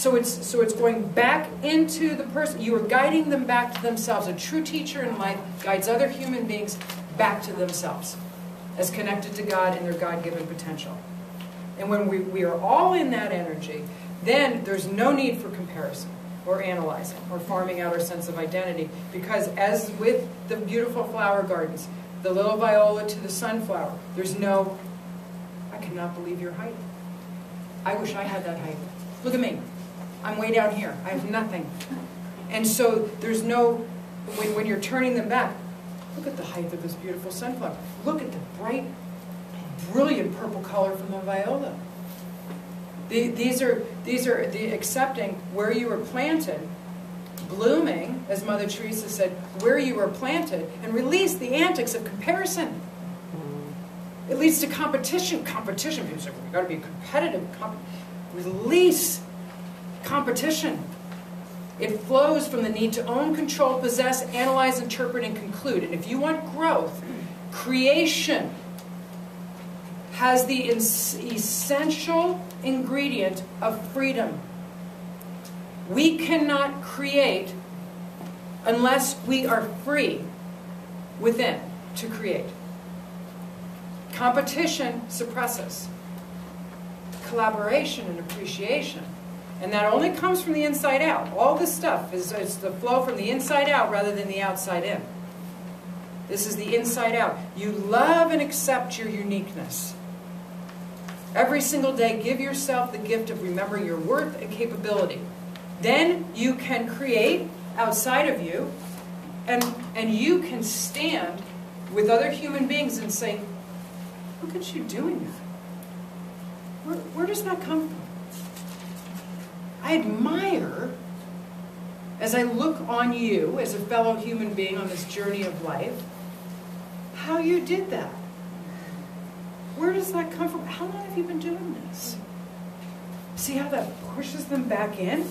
So it's going back into the person. You are guiding them back to themselves. A true teacher in life guides other human beings back to themselves as connected to God and their God-given potential. And when we are all in that energy, then there's no need for comparison or analyzing or farming out our sense of identity, because as with the beautiful flower gardens, the little viola to the sunflower, there's no, I cannot believe your height. I wish I had that height. Look at me. I'm way down here. I have nothing. And so there's no, when you're turning them back, look at the height of this beautiful sunflower. Look at the bright, brilliant purple color from the viola. These are the accepting where you were planted, blooming, as Mother Teresa said, where you were planted, and release the antics of comparison. It leads to competition. Competition, people say, we've got to be competitive. Release competition. It flows from the need to own, control, possess, analyze, interpret, and conclude. And if you want growth, creation has the essential ingredient of freedom. We cannot create unless we are free within to create. Competition suppresses collaboration and appreciation. And that only comes from the inside out. All this stuff is the flow from the inside out rather than the outside in. This is the inside out. You love and accept your uniqueness. Every single day, give yourself the gift of remembering your worth and capability. Then you can create outside of you, and you can stand with other human beings and say, look at you doing that. Where does that come from? I admire, as I look on you as a fellow human being on this journey of life, how you did that. Where does that come from? How long have you been doing this? See how that pushes them back in?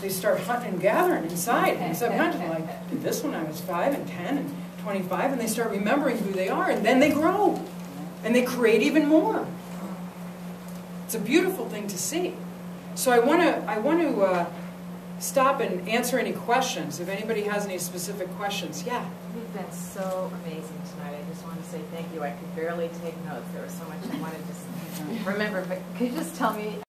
They start hunting and gathering inside. And subconsciously, like, I did this when I was 5 and 10 and 25, and they start remembering who they are, and then they grow. And they create even more. It's a beautiful thing to see. So I want to stop and answer any questions. If anybody has any specific questions, yeah. You've been so amazing tonight. I just want to say thank you. I could barely take notes. There was so much I wanted to remember. But could you just tell me?